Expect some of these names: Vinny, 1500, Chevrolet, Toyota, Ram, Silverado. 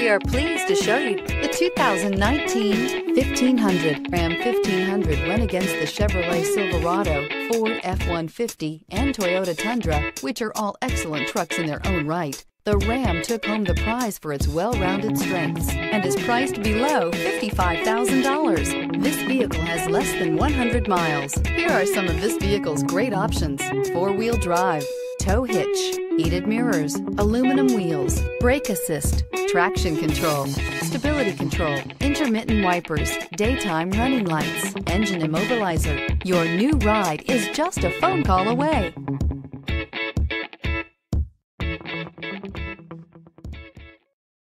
We are pleased to show you the 2019 1500. Ram 1500 went against the Chevrolet Silverado, Ford F-150, and Toyota Tundra, which are all excellent trucks in their own right. The Ram took home the prize for its well-rounded strengths and is priced below $55,000. This vehicle has less than 100 miles. Here are some of this vehicle's great options: four-wheel drive, tow hitch, heated mirrors, aluminum wheels, brake assist, traction control, stability control, intermittent wipers, daytime running lights, engine immobilizer. Your new ride is just a phone call away.